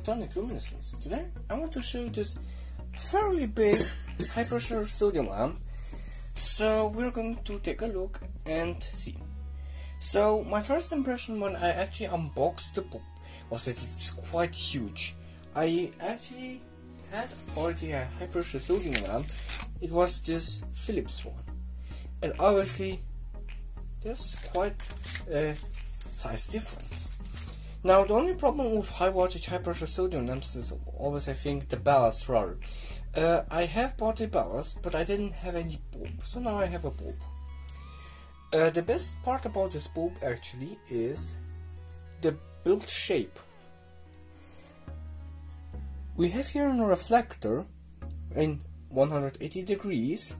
photonic luminescence. Today I want to show you this fairly big high pressure sodium lamp. So we're going to take a look and see. So my first impression when I actually unboxed the book was that it's quite huge. I actually had already a high pressure sodium lamp. It was this Philips one, and obviously there's quite a size difference. Now the only problem with high voltage high pressure sodium lamps is always, I think, the ballast rather. I have bought a ballast, but I didn't have any bulb, so now I have a bulb. The best part about this bulb actually is the built shape. We have here a reflector in 180 degrees,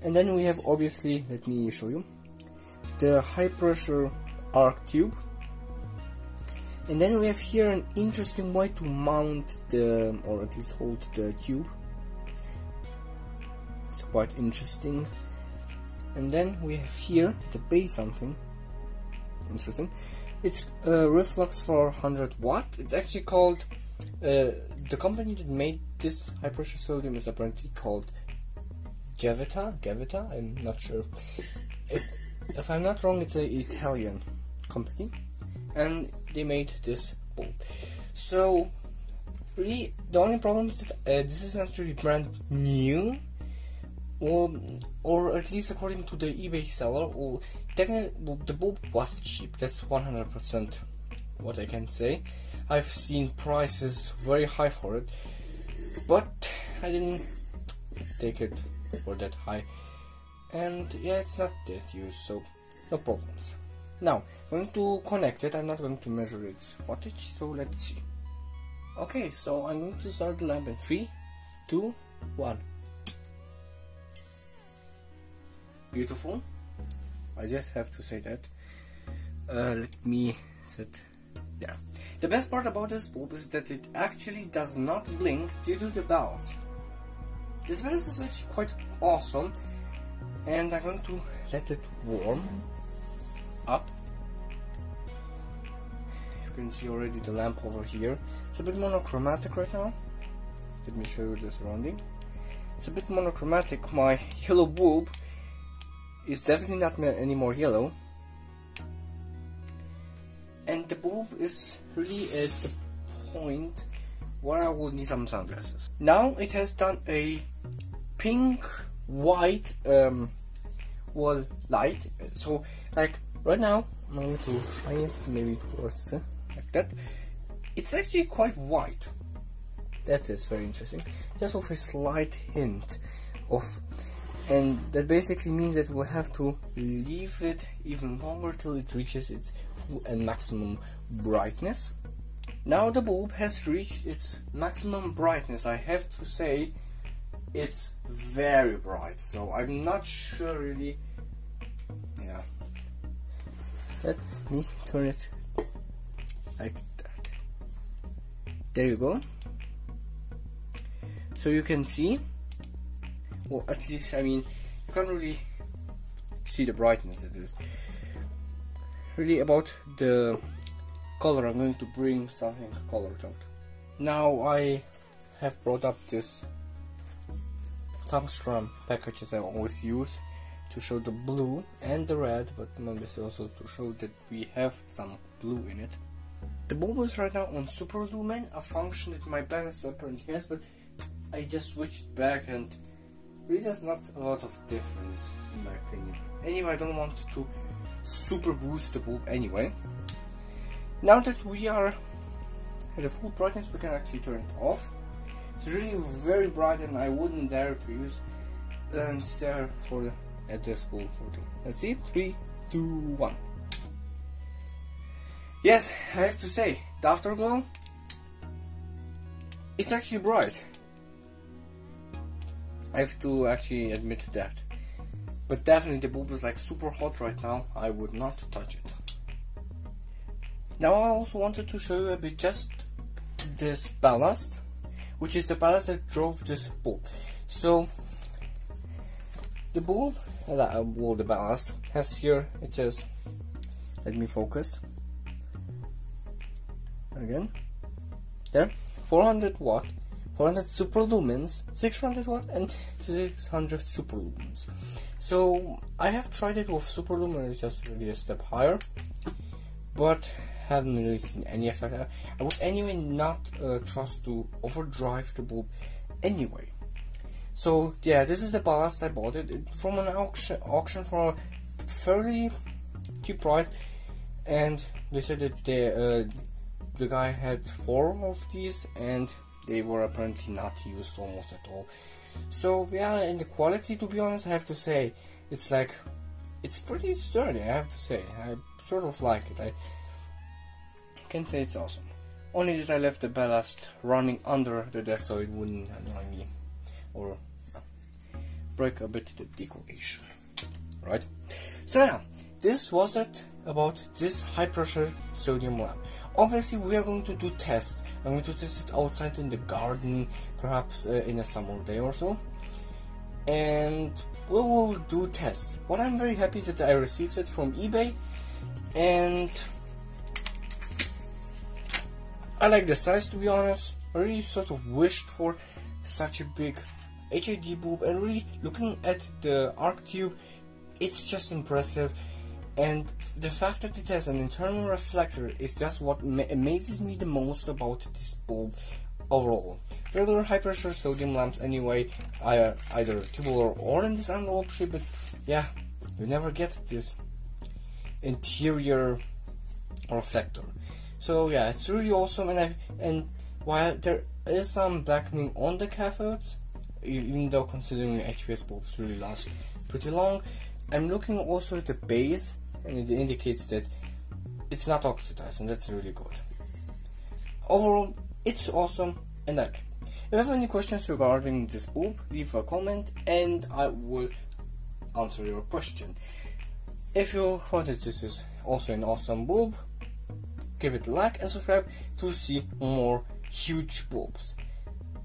and then we have, obviously, let me show you, the high pressure arc tube, and then we have here an interesting way to mount the, or at least hold the tube. It's quite interesting. And then we have here the base, something interesting. It's a reflux for 100 watt. It's actually called, the company that made this high pressure sodium is apparently called Gavita. I'm not sure. If I'm not wrong, it's an Italian company, and they made this bulb. So really the only problem is that this is not really brand new, or at least according to the eBay seller, or technically the bulb was cheap. That's 100% what I can say. I've seen prices very high for it, but I didn't take it for that high, and yeah, it's not that used, so no problems. Now, I'm going to connect it. I'm not going to measure its voltage, so let's see. Okay, so I'm going to start the lamp in 3, 2, 1. Beautiful. I just have to say that. Let me set. Yeah. The best part about this bulb is that it actually does not blink due to the ballast. This ballast is actually quite awesome, and I'm going to let it warm up. You can see already the lamp over here. It's a bit monochromatic right now. Let me show you the surrounding. It's a bit monochromatic. My yellow bulb is definitely not anymore yellow, and the bulb is really at the point where I will need some sunglasses. Now it has done a pink white well, light, so like right now I'm going to shine it maybe towards like that. It's actually quite white. That is very interesting, just with a slight hint of, and that basically means that we'll have to leave it even longer till it reaches its full and maximum brightness. Now the bulb has reached its maximum brightness. I have to say it's very bright, so I'm not sure really. Yeah, let me turn it like that. There you go. So you can see, well, at least, I mean, you can't really see the brightness it is. Really about the color, I'm going to bring something colored out. Now I have brought up this tungsten packages I always use to show the blue and the red, but obviously also to show that we have some blue in it. The bulb is right now on super lumen, a function that my ballast apparently has, but I just switched back, and really there's not a lot of difference in my opinion. Anyway, I don't want to super boost the bulb anyway. Now that we are at a full brightness, we can actually turn it off. It's really very bright, and I wouldn't dare to use and stare for the at this bulb for two. Let's see, 3, 2, 1. Yes, I have to say, the afterglow, it's actually bright. I have to actually admit that. But definitely the bulb is like super hot right now. I would not touch it. Now I also wanted to show you a bit just this ballast, which is the ballast that drove this bulb. So the bulb, well, the ballast has here, it says, let me focus again, there, 400 watt, 400 superlumens, 600 watt and 600 superlumens. So I have tried it with superlumen, it's just really a step higher, but haven't really seen any effect. I would anyway not trust to overdrive the bulb anyway. So yeah, this is the ballast. I bought it from an auction for a fairly cheap price, and they said that the guy had 4 of these and they were apparently not used almost at all. So yeah, and the quality, to be honest, I have to say, it's like, it's pretty sturdy, I have to say. I sort of like it. I can say it's awesome. Only that I left the ballast running under the desk so it wouldn't annoy me or break a bit the decoration, right? So yeah, this was it about this high pressure sodium lamp. Obviously we are going to do tests. I'm going to test it outside in the garden, perhaps in a summer day or so, and we will do tests. What I'm very happy is that I received it from eBay, and I like the size, to be honest. I really sort of wished for such a big HID bulb, and really looking at the arc tube, it's just impressive. And the fact that it has an internal reflector is just what amazes me the most about this bulb overall. Regular high pressure sodium lamps anyway are either tubular or in this envelope shape, but yeah, you never get this interior reflector. So yeah, it's really awesome. And while there is some blackening on the cathodes, even though considering HPS bulbs really last pretty long, I'm looking also at the base, and it indicates that it's not oxidized, and that's really good. Overall, it's awesome, and I like it. If you have any questions regarding this bulb, leave a comment and I will answer your question. If you thought that this is also an awesome bulb, give it a like and subscribe to see more huge bulbs.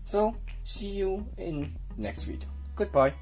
So see you in next video. Goodbye.